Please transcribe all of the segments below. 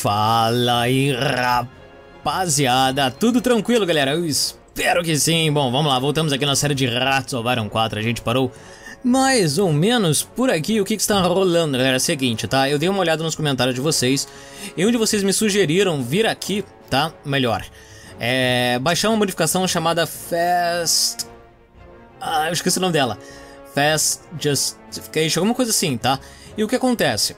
Fala aí, rapaziada, tudo tranquilo, galera? Eu espero que sim. Bom, vamos lá, voltamos aqui na série de Hearts of Iron 4, a gente parou mais ou menos por aqui. O que está rolando, galera, é o seguinte, tá? Eu dei uma olhada nos comentários de vocês e onde vocês me sugeriram vir aqui, tá? Melhor, baixar uma modificação chamada Fast... Ah, eu esqueci o nome dela. Fast Justification, alguma coisa assim, tá? E o que acontece?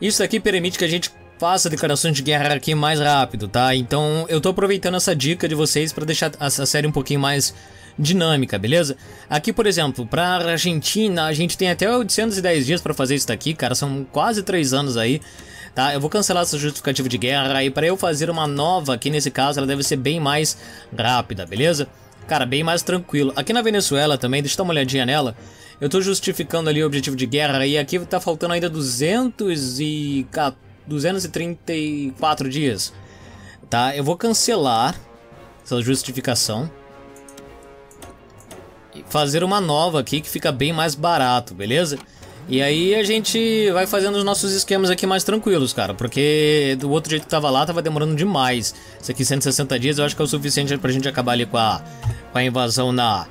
Isso aqui permite que a gente faça declarações de guerra aqui mais rápido, tá? Então eu tô aproveitando essa dica de vocês para deixar essa série um pouquinho mais dinâmica, beleza? Aqui, por exemplo, pra Argentina, a gente tem até 810 dias pra fazer isso daqui, cara. São quase 3 anos aí, tá? Eu vou cancelar essa justificativa de guerra e pra eu fazer uma nova aqui, nesse caso, ela deve ser bem mais rápida, beleza? Cara, bem mais tranquilo. Aqui na Venezuela também, deixa eu dar uma olhadinha nela. Eu tô justificando ali o objetivo de guerra e aqui tá faltando ainda 234 dias, tá? Eu vou cancelar essa justificação e fazer uma nova aqui que fica bem mais barato, beleza? E aí a gente vai fazendo os nossos esquemas aqui mais tranquilos, cara, porque do outro jeito que tava lá, tava demorando demais. Isso aqui 160 dias, eu acho que é o suficiente pra gente acabar ali com a invasão na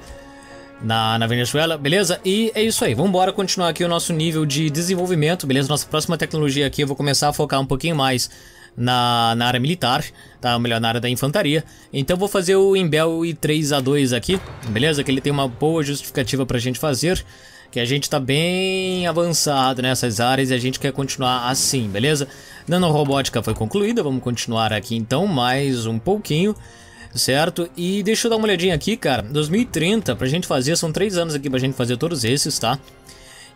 Venezuela, beleza? E é isso aí, vamos embora continuar aqui o nosso nível de desenvolvimento, beleza? Nossa próxima tecnologia aqui eu vou começar a focar um pouquinho mais na área militar, tá? Ou melhor, na área da infantaria. Então vou fazer o Imbel I3A2 aqui, beleza? Que ele tem uma boa justificativa pra gente fazer, que a gente tá bem avançado nessas áreas e a gente quer continuar assim, beleza? Nanorobótica foi concluída, vamos continuar aqui então mais um pouquinho, certo? E deixa eu dar uma olhadinha aqui, cara. 2030 pra gente fazer, são 3 anos aqui pra gente fazer todos esses, tá?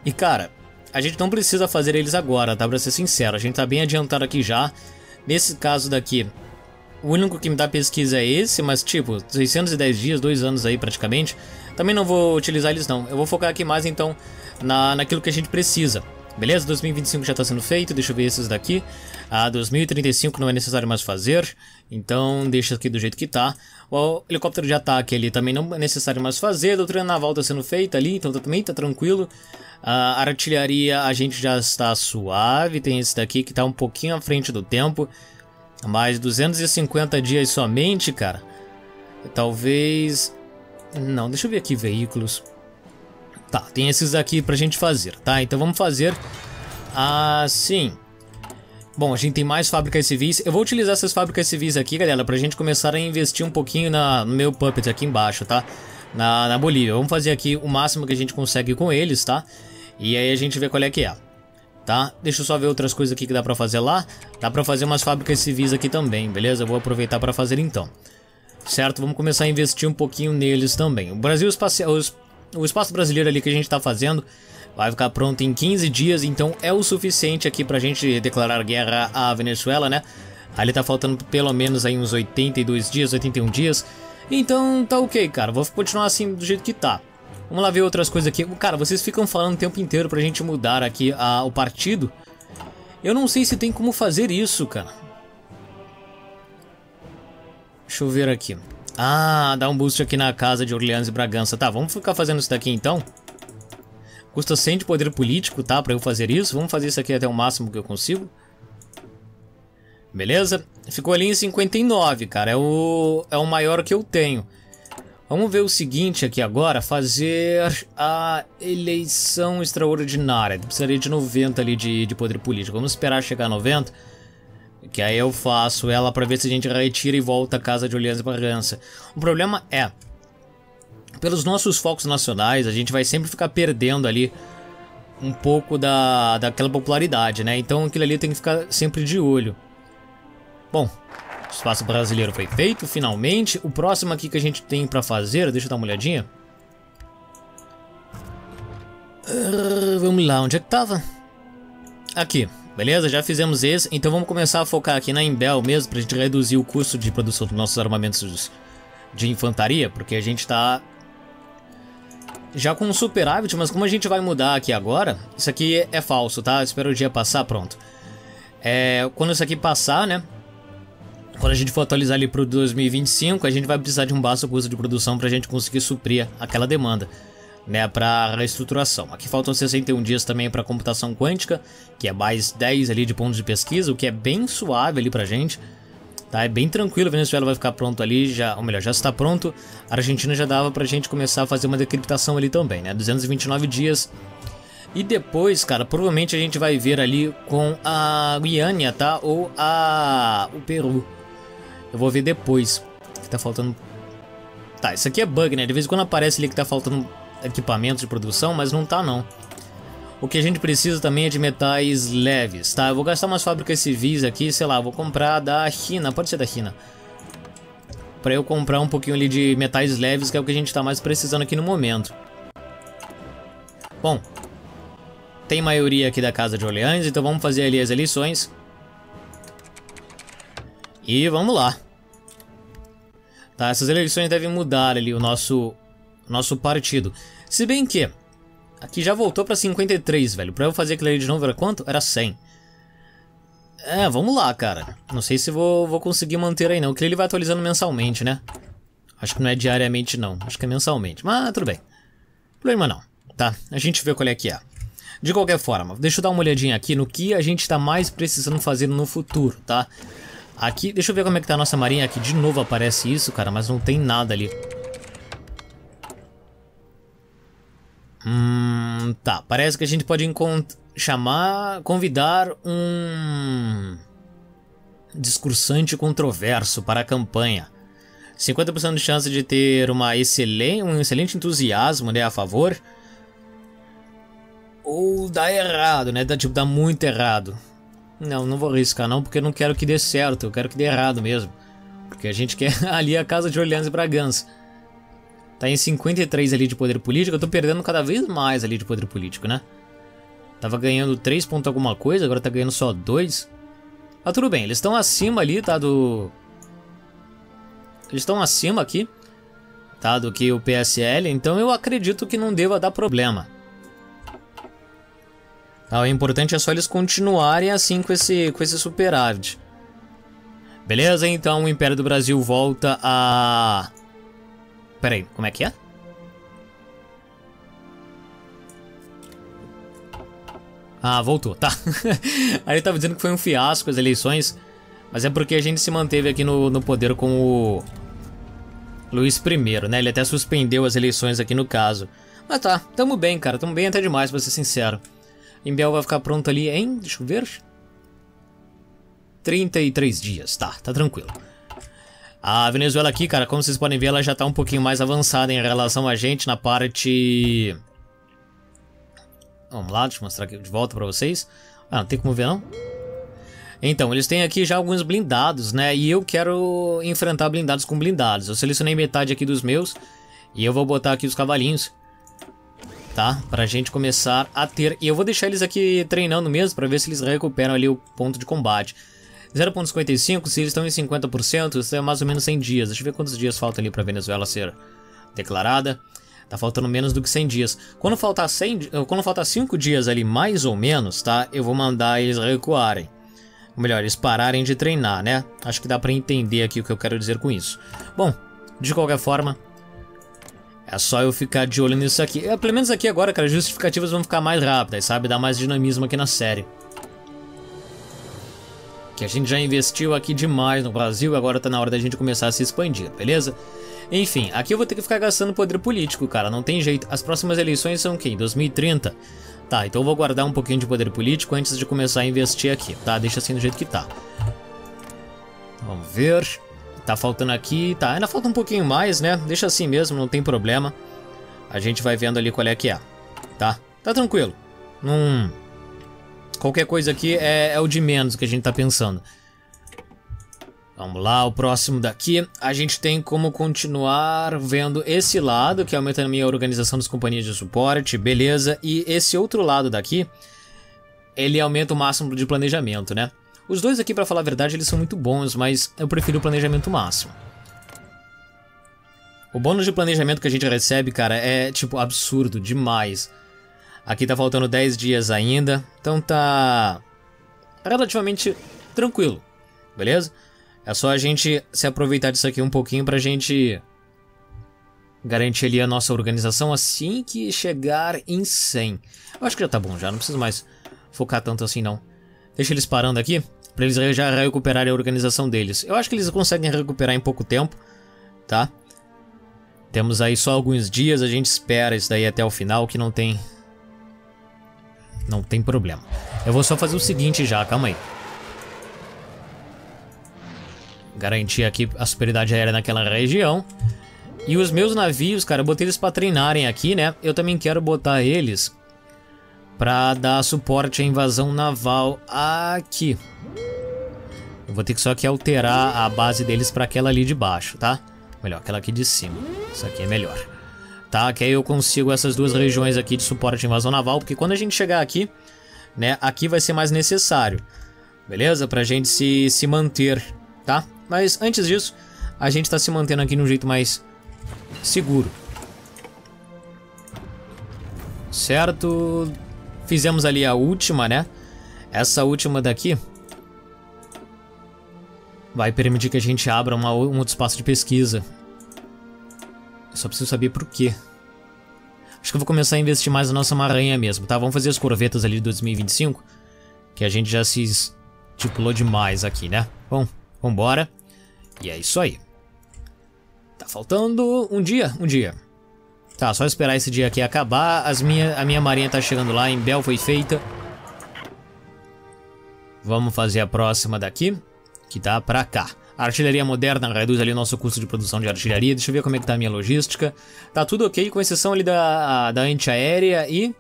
E cara, a gente não precisa fazer eles agora, tá? Pra ser sincero, a gente tá bem adiantado aqui já. Nesse caso daqui, o único que me dá pesquisa é esse, mas tipo, 610 dias, 2 anos aí praticamente. Também não vou utilizar eles não, eu vou focar aqui mais então naquilo que a gente precisa. Beleza, 2025 já tá sendo feito, deixa eu ver esses daqui. Ah, 2035 não é necessário mais fazer, então deixa aqui do jeito que tá. O helicóptero de ataque ali também não é necessário mais fazer. A doutrina naval tá sendo feita ali, então também tá tranquilo. A artilharia a gente já está suave, tem esse daqui que tá um pouquinho à frente do tempo. Mais 250 dias somente, cara. Talvez... Não, deixa eu ver aqui, veículos. Tá, tem esses aqui pra gente fazer, tá? Então vamos fazer assim. Bom, a gente tem mais fábricas civis. Eu vou utilizar essas fábricas civis aqui, galera, pra gente começar a investir um pouquinho no meu puppet aqui embaixo, tá? Na Bolívia. Vamos fazer aqui o máximo que a gente consegue com eles, tá? E aí a gente vê qual é que é, tá? Deixa eu só ver outras coisas aqui que dá pra fazer lá. Dá pra fazer umas fábricas civis aqui também, beleza? Eu vou aproveitar pra fazer então, certo? Vamos começar a investir um pouquinho neles também. O Brasil Espacial... O espaço brasileiro ali que a gente tá fazendo vai ficar pronto em 15 dias, então é o suficiente aqui pra gente declarar guerra à Venezuela, né? Ali tá faltando pelo menos aí uns 82 dias, 81 dias. Então tá ok, cara, vou continuar assim do jeito que tá. Vamos lá ver outras coisas aqui. Cara, vocês ficam falando o tempo inteiro pra gente mudar aqui o partido. Eu não sei se tem como fazer isso, cara. Deixa eu ver aqui. Ah, dá um boost aqui na Casa de Orleans e Bragança. Tá, vamos ficar fazendo isso daqui então. Custa 100 de poder político, tá? Pra eu fazer isso. Vamos fazer isso aqui até o máximo que eu consigo. Beleza? Ficou ali em 59, cara. É o maior que eu tenho. Vamos ver o seguinte aqui agora. Fazer a eleição extraordinária. Precisaria de 90 ali de poder político. Vamos esperar chegar a 90. Que aí eu faço ela pra ver se a gente retira e volta a Casa de Orleans e Bragança. O problema é, pelos nossos focos nacionais, a gente vai sempre ficar perdendo ali um pouco daquela popularidade, né? Então aquilo ali tem que ficar sempre de olho. Bom, o espaço brasileiro foi feito, finalmente. O próximo aqui que a gente tem pra fazer, deixa eu dar uma olhadinha. Vamos lá, onde é que tava? Aqui. Beleza, já fizemos esse, então vamos começar a focar aqui na Imbel mesmo, pra gente reduzir o custo de produção dos nossos armamentos de infantaria, porque a gente tá já com um superávit, mas como a gente vai mudar aqui agora, isso aqui é falso, tá? Espera o dia passar, pronto. Quando isso aqui passar, né, quando a gente for atualizar ali pro 2025, a gente vai precisar de um baixo custo de produção pra gente conseguir suprir aquela demanda. né, para reestruturação. Aqui faltam 61 dias também para computação quântica, que é mais 10 ali de pontos de pesquisa, o que é bem suave ali pra gente. Tá, é bem tranquilo, a Venezuela vai ficar pronto ali, já, ou melhor, já está pronto. A Argentina já dava pra gente começar a fazer uma decriptação ali também, né, 229 dias. E depois, cara, provavelmente a gente vai ver ali com a Guiana, tá, ou o Peru. Eu vou ver depois, que tá faltando... Tá, isso aqui é bug, né, de vez em quando aparece ali que tá faltando equipamentos de produção, mas não tá não. O que a gente precisa também é de metais leves, tá? Eu vou gastar umas fábricas civis aqui, sei lá, vou comprar da China, pode ser da China. Pra eu comprar um pouquinho ali de metais leves, que é o que a gente tá mais precisando aqui no momento. Bom, tem maioria aqui da Casa de Orleans, então vamos fazer ali as eleições. E vamos lá. Tá, essas eleições devem mudar ali o nosso partido. Se bem que... Aqui já voltou pra 53, velho. Pra eu fazer aquilo ali de novo era quanto? Era 100. É, vamos lá, cara. Não sei se vou conseguir manter aí não. Porque ele vai atualizando mensalmente, né? Acho que não é diariamente não. Acho que é mensalmente. Mas tudo bem. Problema não, tá? A gente vê qual é que é. De qualquer forma, deixa eu dar uma olhadinha aqui no que a gente tá mais precisando fazer no futuro, tá? Aqui, deixa eu ver como é que tá a nossa marinha. Aqui de novo aparece isso, cara. Mas não tem nada ali. Tá, parece que a gente pode convidar um discursante controverso para a campanha. 50% de chance de ter um excelente entusiasmo, né, a favor. Ou dá errado, né, dá muito errado. Não vou arriscar não, porque eu não quero que dê certo, eu quero que dê errado mesmo. Porque a gente quer ali a Casa de Orleans e Bragança. Tá em 53 ali de poder político. Eu tô perdendo cada vez mais ali de poder político, né? Tava ganhando 3 pontos alguma coisa, agora tá ganhando só 2. Mas tudo bem, eles estão acima ali, tá, do... Eles estão acima aqui, tá, do que o PSL. Então eu acredito que não deva dar problema. Tá, o importante é só eles continuarem assim com esse superávit. Beleza, então o Império do Brasil volta a... Pera aí, como é que é? Ah, voltou, tá. Aí ele tava dizendo que foi um fiasco as eleições, mas é porque a gente se manteve aqui no poder com o Luiz I, né? Ele até suspendeu as eleições aqui no caso. Mas tá, tamo bem, cara, tamo bem até demais, pra ser sincero. Imbel vai ficar pronto ali em, deixa eu ver, 33 dias, tá tranquilo. A Venezuela aqui, cara, como vocês podem ver, ela já tá um pouquinho mais avançada em relação a gente na parte... Vamos lá, deixa eu mostrar aqui de volta pra vocês. Ah, não tem como ver, não? Então, eles têm aqui já alguns blindados, né? E eu quero enfrentar blindados com blindados. Eu selecionei metade aqui dos meus e eu vou botar aqui os cavalinhos, tá? Pra gente começar a ter... E eu vou deixar eles aqui treinando mesmo pra ver se eles recuperam ali o ponto de combate. 0.55, se eles estão em 50%, isso é mais ou menos 100 dias. Deixa eu ver quantos dias falta ali pra Venezuela ser declarada. Tá faltando menos do que 100 dias. Quando faltar 5 dias ali, mais ou menos, tá? Eu vou mandar eles recuarem. Ou melhor, eles pararem de treinar, né? Acho que dá pra entender aqui o que eu quero dizer com isso. Bom, de qualquer forma, é só eu ficar de olho nisso aqui. Pelo menos aqui agora, cara, as justificativas vão ficar mais rápidas, sabe? Dá mais dinamismo aqui na série. Que a gente já investiu aqui demais no Brasil, agora tá na hora da gente começar a se expandir, beleza? Enfim, aqui eu vou ter que ficar gastando poder político, cara, não tem jeito. As próximas eleições são o quê? Em 2030? Tá, então eu vou guardar um pouquinho de poder político antes de começar a investir aqui, tá? Deixa assim do jeito que tá. Vamos ver. Tá faltando aqui, tá, ainda falta um pouquinho mais, né? Deixa assim mesmo, não tem problema. A gente vai vendo ali qual é que é, tá? Tá tranquilo. Qualquer coisa aqui é o de menos que a gente tá pensando. Vamos lá, o próximo daqui. A gente tem como continuar vendo esse lado, que aumenta a minha organização das companhias de suporte, beleza. E esse outro lado daqui, ele aumenta o máximo de planejamento, né? Os dois aqui, pra falar a verdade, eles são muito bons, mas eu prefiro o planejamento máximo. O bônus de planejamento que a gente recebe, cara, é, tipo, absurdo demais. Aqui tá faltando 10 dias ainda, então tá relativamente tranquilo, beleza? É só a gente se aproveitar disso aqui um pouquinho pra gente Garante ali a nossa organização assim que chegar em 100. Eu acho que já tá bom já, não preciso mais focar tanto assim não. Deixa eles parando aqui, pra eles já recuperarem a organização deles. Eu acho que eles conseguem recuperar em pouco tempo, tá? Temos aí só alguns dias, a gente espera isso daí até o final, que não tem problema. Eu vou só fazer o seguinte já, calma aí. Garantir aqui a superioridade aérea naquela região. E os meus navios, cara, eu botei eles pra treinarem aqui, né? Eu também quero botar eles pra dar suporte à invasão naval aqui. Eu vou ter que só aqui alterar a base deles pra aquela ali de baixo, tá? Melhor, aquela aqui de cima. Isso aqui é melhor. Tá, que aí eu consigo essas duas regiões aqui de suporte à invasão naval. Porque quando a gente chegar aqui, né, aqui vai ser mais necessário. Beleza? Pra gente se manter, tá? Mas antes disso, a gente tá se mantendo aqui de um jeito mais seguro. Certo? Fizemos ali a última, né? Essa última daqui vai permitir que a gente abra um outro espaço de pesquisa. Eu só preciso saber por quê. Acho que eu vou começar a investir mais na nossa maranha mesmo, tá? Vamos fazer as corvetas ali de 2025, que a gente já se estipulou demais aqui, né? Bom, vambora. E é isso aí. Tá faltando um dia. Tá, só esperar esse dia aqui acabar. A minha marinha tá chegando lá, Imbel foi feita. Vamos fazer a próxima daqui, que tá pra cá. A artilharia moderna reduz ali o nosso custo de produção de artilharia. Deixa eu ver como é que tá a minha logística. Tá tudo ok, com exceção ali da antiaérea e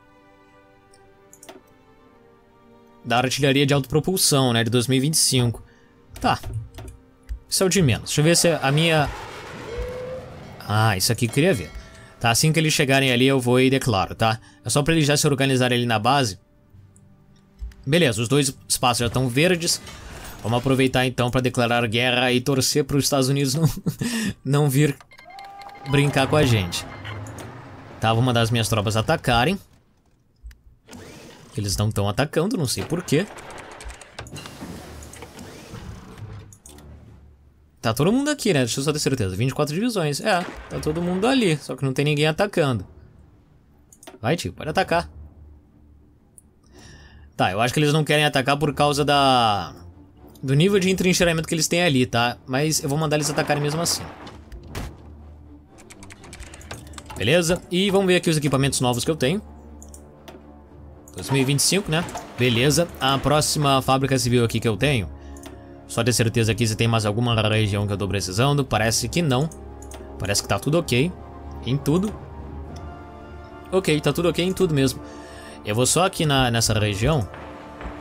da artilharia de autopropulsão, né, de 2025. Tá, isso é o de menos. Deixa eu ver se a minha... Ah, isso aqui eu queria ver. Tá, assim que eles chegarem ali eu vou e declaro, tá? É só pra eles já se organizarem ali na base. Beleza, os dois espaços já estão verdes. Vamos aproveitar então para declarar guerra e torcer para os Estados Unidos não vir brincar com a gente. Tá, vou mandar as minhas tropas atacarem. Eles não estão atacando, não sei porquê. Tá todo mundo aqui, né? Deixa eu só ter certeza. 24 divisões. É, tá todo mundo ali, só que não tem ninguém atacando. Vai, tio, pode atacar. Tá, eu acho que eles não querem atacar por causa do nível de entrincheiramento que eles têm ali, tá? Mas eu vou mandar eles atacarem mesmo assim. Beleza? E vamos ver aqui os equipamentos novos que eu tenho. 2025, né? Beleza. A próxima fábrica civil aqui que eu tenho. Só ter certeza aqui se tem mais alguma região que eu tô precisando. Parece que não. Parece que tá tudo ok. Em tudo. Ok, tá tudo ok em tudo mesmo. Eu vou só aqui nessa região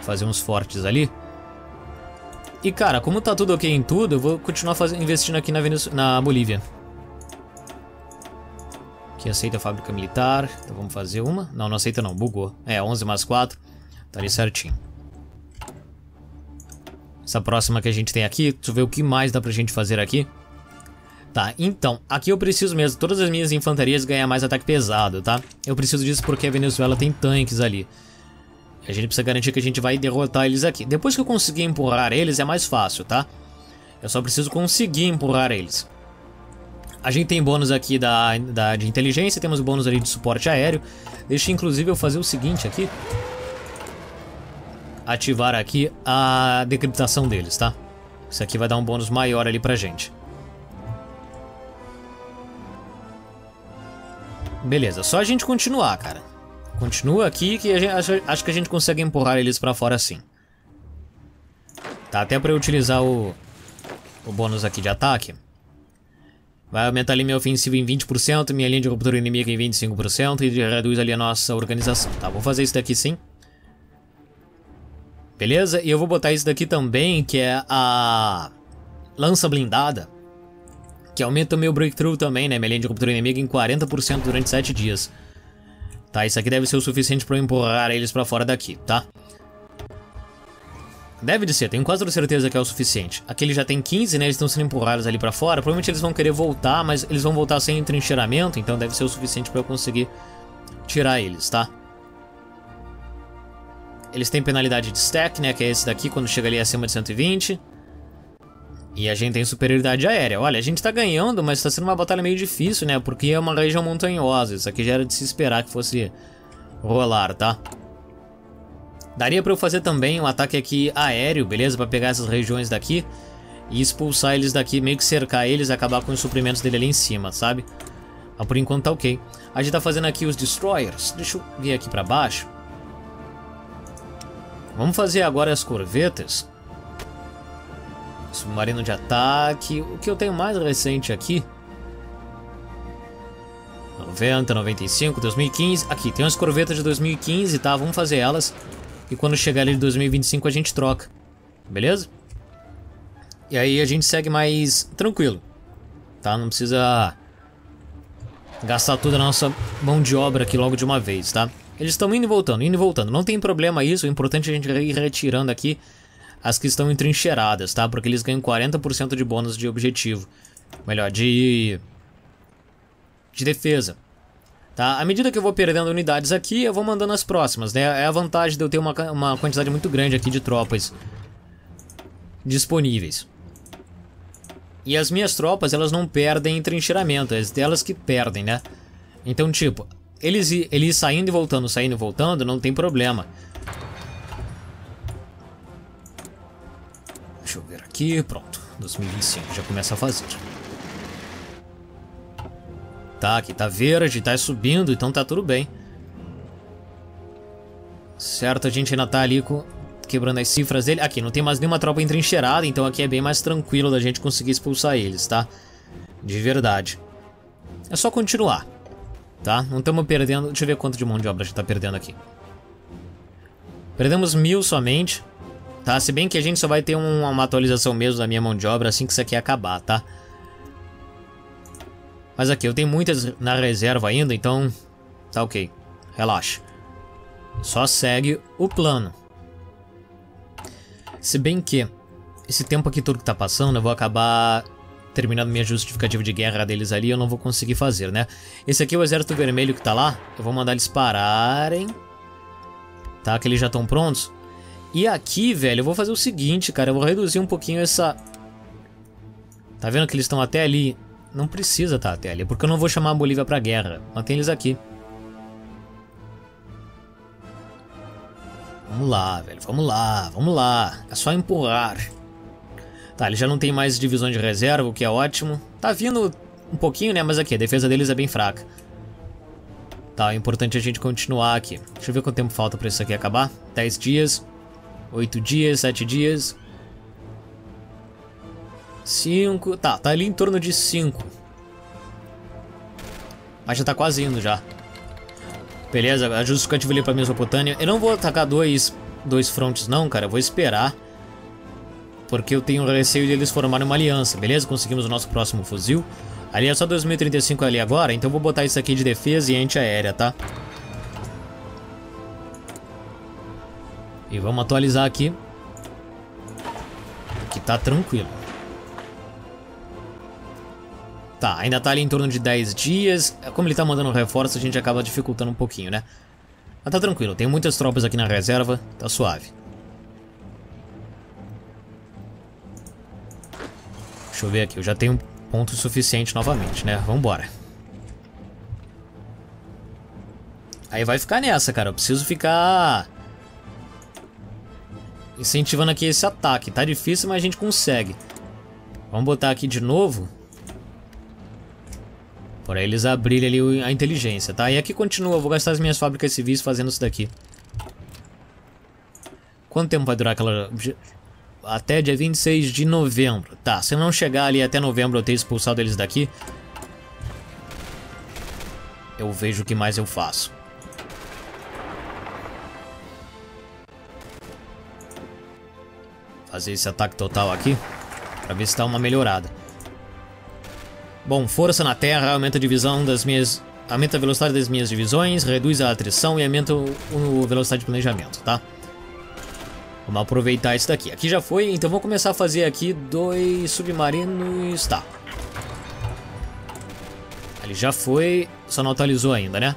fazer uns fortes ali. E cara, como tá tudo ok em tudo, eu vou continuar investindo aqui na Bolívia. Aqui aceita a fábrica militar. Então vamos fazer uma. Não, não aceita não, bugou. É, 11 mais 4. Tá ali certinho. Essa próxima que a gente tem aqui, deixa eu ver o que mais dá pra gente fazer aqui. Tá, então, aqui eu preciso mesmo, todas as minhas infantarias ganham mais ataque pesado, tá? Eu preciso disso porque a Venezuela tem tanques ali. A gente precisa garantir que a gente vai derrotar eles aqui. Depois que eu conseguir empurrar eles é mais fácil, tá? Eu só preciso conseguir empurrar eles. A gente tem bônus aqui de inteligência. Temos bônus ali de suporte aéreo. Deixa inclusive eu fazer o seguinte aqui. Ativar aqui a decriptação deles, tá? Isso aqui vai dar um bônus maior ali pra gente. Beleza, só a gente continuar, cara. Continua aqui que acho que a gente consegue empurrar eles pra fora assim. Tá, até pra eu utilizar o bônus aqui de ataque. Vai aumentar ali minha ofensiva em 20%, minha linha de ruptura inimiga em 25% e reduz ali a nossa organização. Tá, vou fazer isso daqui sim. Beleza? E eu vou botar isso daqui também, que é a Lança Blindada. Que aumenta o meu breakthrough também, né? Minha linha de ruptura inimiga em 40% durante 7 dias. Tá, isso aqui deve ser o suficiente pra eu empurrar eles pra fora daqui, tá? Deve de ser, tenho quase certeza que é o suficiente. Aqui eles já tem 15, né? Eles estão sendo empurrados ali pra fora. Provavelmente eles vão querer voltar, mas eles vão voltar sem entrincheiramento. Então deve ser o suficiente pra eu conseguir tirar eles, tá? Eles têm penalidade de stack, né? Que é esse daqui, quando chega ali acima de 120. E a gente tem superioridade aérea. Olha, a gente tá ganhando, mas tá sendo uma batalha meio difícil, né? Porque é uma região montanhosa. Isso aqui já era de se esperar que fosse rolar, tá? Daria pra eu fazer também um ataque aqui aéreo, beleza? Pra pegar essas regiões daqui e expulsar eles daqui, meio que cercar eles e acabar com os suprimentos dele ali em cima, sabe? Mas por enquanto tá ok. A gente tá fazendo aqui os destroyers. Deixa eu vir aqui pra baixo. Vamos fazer agora as corvetas. Submarino de ataque. O que eu tenho mais recente aqui? 90, 95, 2015. Aqui, tem umas corvetas de 2015, tá? Vamos fazer elas. E quando chegar ali de 2025 a gente troca. Beleza? E aí a gente segue mais tranquilo. Tá? Não precisa gastar toda a nossa mão de obra aqui logo de uma vez, tá? Eles estão indo e voltando, indo e voltando. Não tem problema isso. O importante é a gente ir retirando aqui as que estão entrincheiradas, tá? Porque eles ganham 40% de bônus de objetivo. Melhor, de defesa. Tá? À medida que eu vou perdendo unidades aqui, eu vou mandando as próximas, né? É a vantagem de eu ter uma quantidade muito grande aqui de tropas disponíveis. E as minhas tropas, elas não perdem entrincheiramento. É delas que perdem, né? Então, tipo, eles saindo e voltando, não tem problema. Deixa eu ver aqui, pronto, 2025, já começa a fazer. Tá, aqui tá verde, tá subindo, então tá tudo bem. Certo, a gente ainda tá ali quebrando as cifras dele. Aqui, não tem mais nenhuma tropa entrincheirada, então aqui é bem mais tranquilo da gente conseguir expulsar eles, tá? De verdade. É só continuar, tá? Não estamos perdendo, deixa eu ver quanto de mão de obra a gente tá perdendo aqui. Perdemos 1000 somente. Tá, se bem que a gente só vai ter uma atualização mesmo da minha mão de obra assim que isso aqui acabar, tá? Mas aqui, eu tenho muitas na reserva ainda, então tá ok. Relaxa. Só segue o plano. Se bem que esse tempo aqui todo que tá passando, eu vou acabar terminando minha justificativa de guerra deles ali, eu não vou conseguir fazer, né? Esse aqui é o exército vermelho que tá lá. Eu vou mandar eles pararem. Tá, que eles já estão prontos. E aqui, velho, eu vou fazer o seguinte, cara. Eu vou reduzir um pouquinho essa... Tá vendo que eles estão até ali? Não precisa estar até ali, porque eu não vou chamar a Bolívia pra guerra. Mantém eles aqui. Vamos lá, velho. Vamos lá, vamos lá. É só empurrar. Tá, eles já não tem mais divisão de reserva, o que é ótimo. Tá vindo um pouquinho, né? Mas aqui, a defesa deles é bem fraca. Tá, é importante a gente continuar aqui. Deixa eu ver quanto tempo falta pra isso aqui acabar. 10 dias... 8 dias, 7 dias. 5. Tá ali em torno de 5. Mas já tá quase indo já. Beleza, a justificativa ali pra Mesopotâmia. Eu não vou atacar dois frontes não, cara. Eu vou esperar. Porque eu tenho receio de eles formarem uma aliança, beleza? Conseguimos o nosso próximo fuzil. Ali é só 2035 ali agora. Então eu vou botar isso aqui de defesa e antiaérea, tá? E vamos atualizar aqui. Que tá tranquilo. Tá, ainda tá ali em torno de 10 dias. Como ele tá mandando reforço, a gente acaba dificultando um pouquinho, né? Mas tá tranquilo, tem muitas tropas aqui na reserva. Tá suave. Deixa eu ver aqui, eu já tenho ponto suficiente novamente, né? Vambora. Aí vai ficar nessa, cara. Eu preciso ficar... incentivando aqui esse ataque. Tá difícil, mas a gente consegue. Vamos botar aqui de novo. Para eles abrirem ali a inteligência, tá? E aqui continua. Eu vou gastar as minhas fábricas civis fazendo isso daqui. Quanto tempo vai durar aquela... Até dia 26 de novembro. Tá, se eu não chegar ali até novembro eu ter expulsado eles daqui, eu vejo o que mais eu faço. Fazer esse ataque total aqui, pra ver se dá uma melhorada. Bom, força na terra, aumenta a divisão das minhas... aumenta a velocidade das minhas divisões, reduz a atrição e aumenta a velocidade de planejamento, tá? Vamos aproveitar isso daqui. Aqui já foi, então vou começar a fazer aqui 2 submarinos, tá? Ali já foi, só não atualizou ainda, né?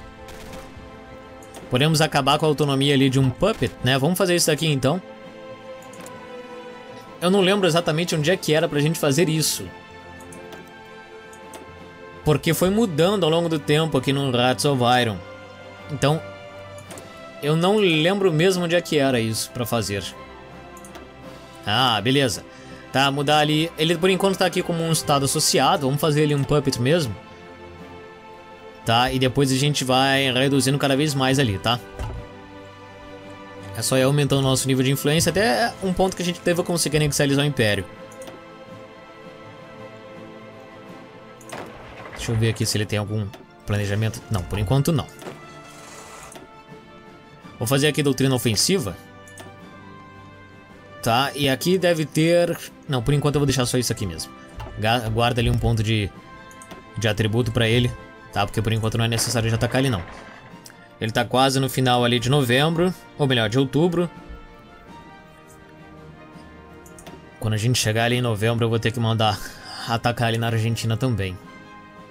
Podemos acabar com a autonomia ali de um puppet, né? Vamos fazer isso daqui então. Eu não lembro exatamente onde é que era pra gente fazer isso, porque foi mudando ao longo do tempo aqui no Rats of Iron. Então, eu não lembro mesmo onde é que era isso pra fazer. Ah, beleza. Tá, mudar ali. Ele por enquanto tá aqui como um estado associado. Vamos fazer ele um puppet mesmo. Tá, e depois a gente vai reduzindo cada vez mais ali, tá? É só ir aumentando o nosso nível de influência até um ponto que a gente deva conseguir anexar ao Império. Deixa eu ver aqui se ele tem algum planejamento. Não, por enquanto não. Vou fazer aqui doutrina ofensiva. Tá, e aqui deve ter... Não, por enquanto eu vou deixar só isso aqui mesmo. Guarda ali um ponto de atributo pra ele. Tá, porque por enquanto não é necessário de atacar ele não. Ele tá quase no final ali de novembro, ou melhor, de outubro. Quando a gente chegar ali em novembro, eu vou ter que mandar atacar ali na Argentina também.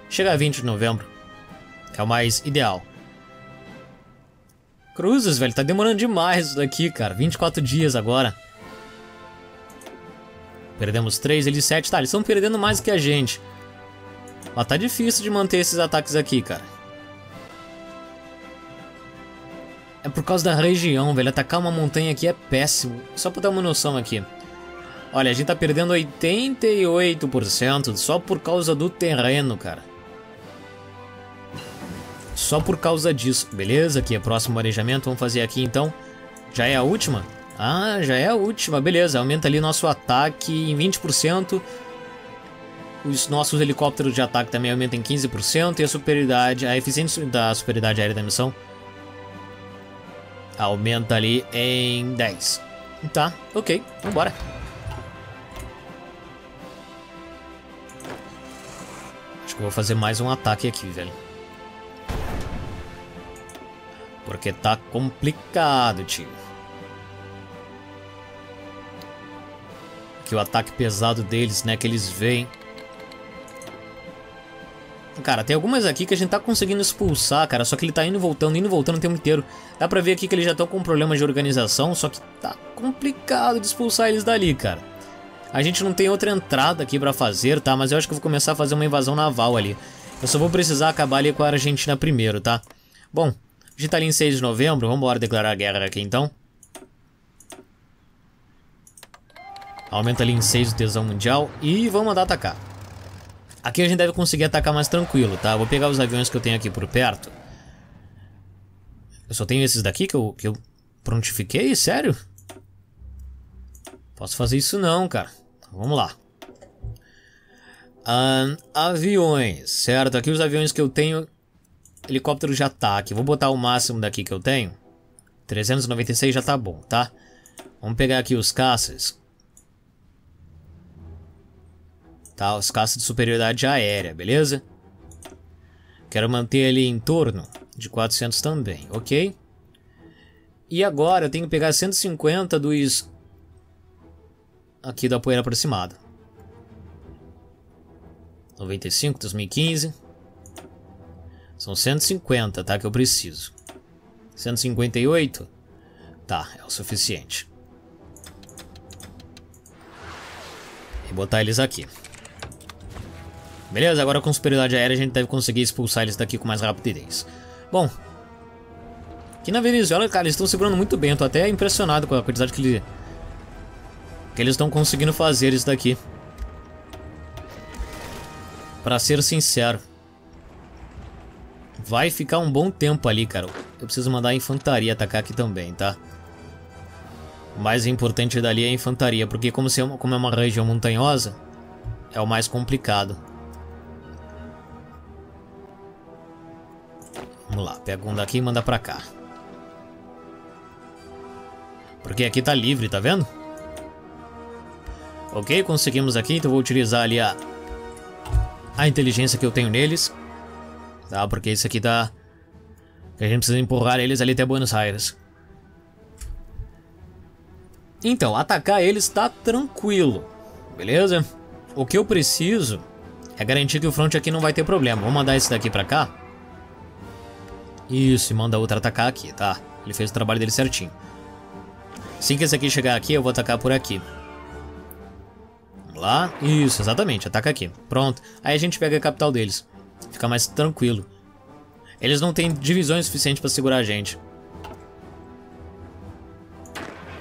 Chega a 20 de novembro. É o mais ideal. Cruzes, velho, tá demorando demais isso daqui, cara. 24 dias agora. Perdemos 3, eles 7, tá, eles estão perdendo mais que a gente. Mas tá difícil de manter esses ataques aqui, cara. É por causa da região, velho. Atacar uma montanha aqui é péssimo. Só pra dar uma noção aqui. Olha, a gente tá perdendo 88% só por causa do terreno, cara. Só por causa disso. Beleza, aqui é próximo arejamento. Vamos fazer aqui, então. Já é a última? Ah, já é a última. Beleza, aumenta ali nosso ataque em 20%. Os nossos helicópteros de ataque também aumentam em 15%. E a superioridade, a eficiência da superioridade aérea da missão... aumenta ali em 10. Tá, ok, vambora. Acho que eu vou fazer mais um ataque aqui, velho, porque tá complicado, tio. Que o ataque pesado deles, né, que eles veem. Cara, tem algumas aqui que a gente tá conseguindo expulsar, cara. Só que ele tá indo e voltando o tempo inteiro. Dá pra ver aqui que eles já estão com problemas de organização. Só que tá complicado de expulsar eles dali, cara. A gente não tem outra entrada aqui pra fazer, tá? Mas eu acho que eu vou começar a fazer uma invasão naval ali. Eu só vou precisar acabar ali com a Argentina primeiro, tá? Bom, a gente tá ali em 6 de novembro. Vamos embora declarar guerra aqui, então. Aumenta ali em 6 o tesão mundial. E vamos mandar atacar. Aqui a gente deve conseguir atacar mais tranquilo, tá? Vou pegar os aviões que eu tenho aqui por perto. Eu só tenho esses daqui que eu prontifiquei? Sério? Posso fazer isso não, cara. Vamos lá. Aviões, certo? Aqui os aviões que eu tenho. Helicóptero de ataque. Vou botar o máximo daqui que eu tenho. 396 já tá bom, tá? Vamos pegar aqui os caças. Tá, os caças de superioridade aérea, beleza? Quero manter ali em torno de 400 também, ok? E agora eu tenho que pegar 150 dos... aqui da poeira aproximada. 95, 2015. São 150, tá? Que eu preciso. 158? Tá, é o suficiente. E botar eles aqui. Beleza, agora com superioridade aérea a gente deve conseguir expulsar eles daqui com mais rapidez. Bom, aqui na Venezuela, cara, eles estão segurando muito bem. Eu tô até impressionado com a quantidade que eles estão conseguindo fazer isso daqui. Pra ser sincero, vai ficar um bom tempo ali, cara. Eu preciso mandar a infantaria atacar aqui também, tá? O mais importante dali é a infantaria, porque como é uma região montanhosa, é o mais complicado. Vamos lá, pega um daqui e manda pra cá. Porque aqui tá livre, tá vendo? Ok, conseguimos aqui, então vou utilizar ali a inteligência que eu tenho neles. Tá, porque isso aqui tá... a gente precisa empurrar eles ali até Buenos Aires. Então, atacar eles tá tranquilo, beleza? O que eu preciso é garantir que o front aqui não vai ter problema. Vou mandar esse daqui pra cá. Isso, e manda outro atacar aqui, tá? Ele fez o trabalho dele certinho. Assim que esse aqui chegar aqui, eu vou atacar por aqui. Lá? Isso, exatamente. Ataca aqui. Pronto. Aí a gente pega a capital deles. Fica mais tranquilo. Eles não têm divisões suficientes pra segurar a gente.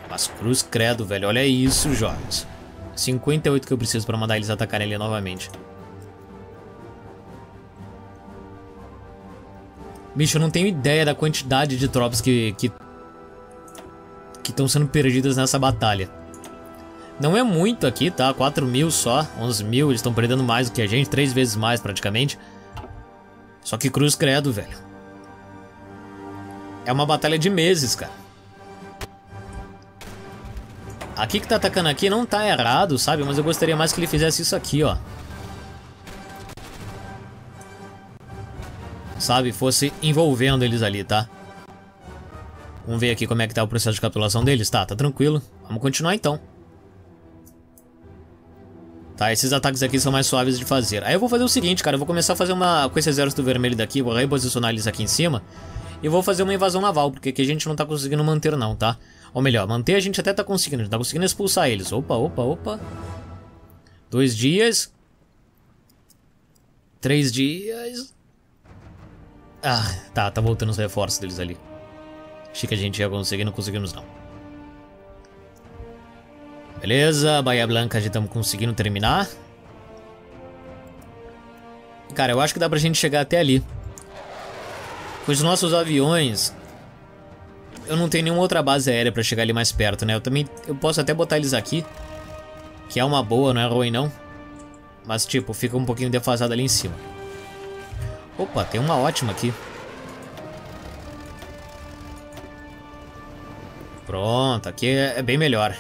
Mas cruz credo, velho. Olha isso, jovens. 58 que eu preciso pra mandar eles atacarem ele novamente. Bicho, eu não tenho ideia da quantidade de tropas que estão sendo perdidas nessa batalha. Não é muito aqui, tá? 4 mil só, 11 mil, eles estão perdendo mais do que a gente, 3 vezes mais praticamente. Só que cruz credo, velho. É uma batalha de meses, cara. Aqui que tá atacando aqui não tá errado, sabe? Mas eu gostaria mais que ele fizesse isso aqui, ó. Sabe? Fosse envolvendo eles ali, tá? Vamos ver aqui como é que tá o processo de capitulação deles. Tá tranquilo. Vamos continuar então. Tá, esses ataques aqui são mais suaves de fazer. Aí eu vou fazer o seguinte, cara. Eu vou começar a fazer uma... Com esses exércitos vermelhos daqui, vou reposicionar eles aqui em cima. E vou fazer uma invasão naval, porque aqui a gente não tá conseguindo manter não, tá? Ou melhor, manter a gente até tá conseguindo. A gente tá conseguindo expulsar eles. Opa. 2 dias. 3 dias. Ah, tá voltando os reforços deles ali. Achei que a gente ia conseguir, não conseguimos não. Beleza, Bahia Blanca já estamos conseguindo terminar. Cara, eu acho que dá pra gente chegar até ali. Com os nossos aviões, eu não tenho nenhuma outra base aérea pra chegar ali mais perto, né? Eu posso até botar eles aqui, que é uma boa, não é ruim não. Mas tipo, fica um pouquinho defasado ali em cima. Opa, tem uma ótima aqui. Pronto, aqui é bem melhor.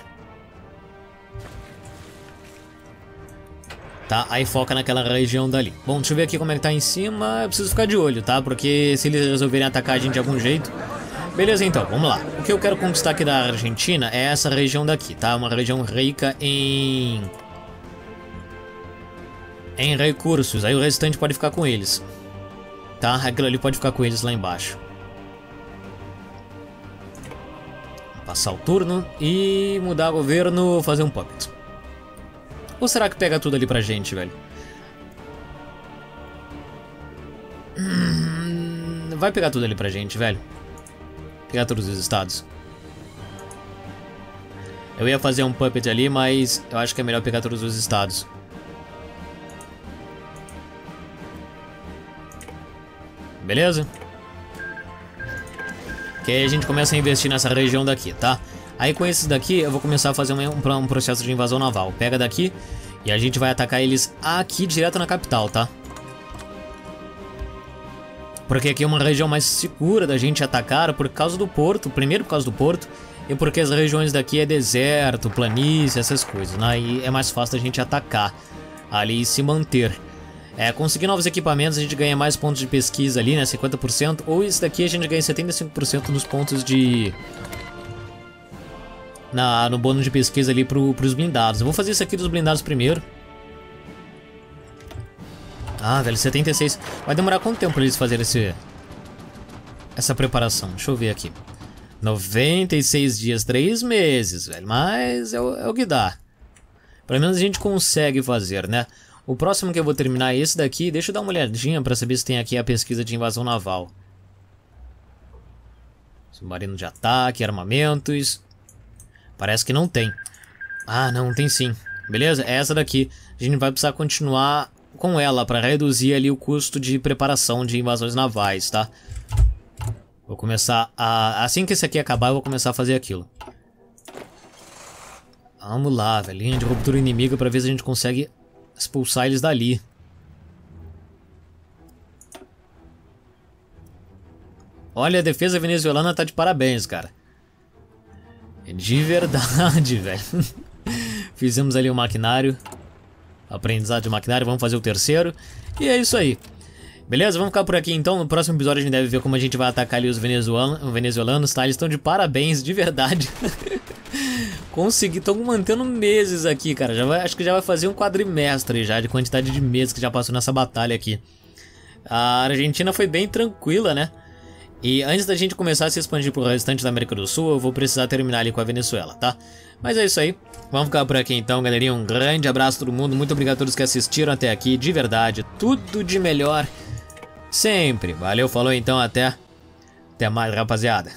Tá, aí foca naquela região dali. Bom, deixa eu ver aqui como é que tá em cima. Eu preciso ficar de olho, tá? Porque se eles resolverem atacar a gente de algum jeito. Beleza, então, vamos lá. O que eu quero conquistar aqui da Argentina é essa região daqui, tá? Uma região rica em recursos. Aí o restante pode ficar com eles. Tá? Aquilo ali pode ficar com eles lá embaixo. Passar o turno e mudar governo, fazer um puppet. Ou será que pega tudo ali pra gente, velho? Vai pegar tudo ali pra gente, velho. Pegar todos os estados. Eu ia fazer um puppet ali, mas eu acho que é melhor pegar todos os estados. Beleza? Que aí a gente começa a investir nessa região daqui, tá? Aí com esses daqui eu vou começar a fazer um processo de invasão naval. Pega daqui e a gente vai atacar eles aqui direto na capital, tá? Porque aqui é uma região mais segura da gente atacar por causa do porto. Primeiro por causa do porto e porque as regiões daqui é deserto, planície, essas coisas, né? E é mais fácil da gente atacar ali e se manter. Conseguir novos equipamentos, a gente ganha mais pontos de pesquisa ali, né? 50%. Ou isso daqui a gente ganha 75% nos pontos de... No bônus de pesquisa ali pros blindados. Eu vou fazer isso aqui dos blindados primeiro. Ah, velho, 76. Vai demorar quanto tempo pra eles fazerem essa preparação? Deixa eu ver aqui. 96 dias, 3 meses, velho. Mas é o que dá. Pelo menos a gente consegue fazer, né? O próximo que eu vou terminar é esse daqui. Deixa eu dar uma olhadinha pra saber se tem aqui a pesquisa de invasão naval. Submarino de ataque, armamentos... Parece que não tem. Ah, não, tem sim. Beleza? É essa daqui. A gente vai precisar continuar com ela para reduzir ali o custo de preparação de invasões navais, tá? Vou começar a... Assim que esse aqui acabar, eu vou começar a fazer aquilo. Vamos lá, velhinha de ruptura inimiga para ver se a gente consegue expulsar eles dali. Olha, a defesa venezuelana tá de parabéns, cara. De verdade, velho. Fizemos ali o maquinário. Aprendizado de maquinário. Vamos fazer o terceiro. E é isso aí. Beleza? Vamos ficar por aqui então. No próximo episódio a gente deve ver como a gente vai atacar ali os venezuelanos, tá? Eles estão de parabéns, de verdade. Consegui. Estão mantendo meses aqui, cara. Acho que já vai fazer um quadrimestre já de quantidade de meses que já passou nessa batalha aqui. A Argentina foi bem tranquila, né? E antes da gente começar a se expandir pro restante da América do Sul, eu vou precisar terminar ali com a Venezuela, tá? Mas é isso aí, vamos ficar por aqui então, galerinha. Um grande abraço a todo mundo, muito obrigado a todos que assistiram até aqui, de verdade, tudo de melhor sempre. Valeu, falou então, até mais, rapaziada.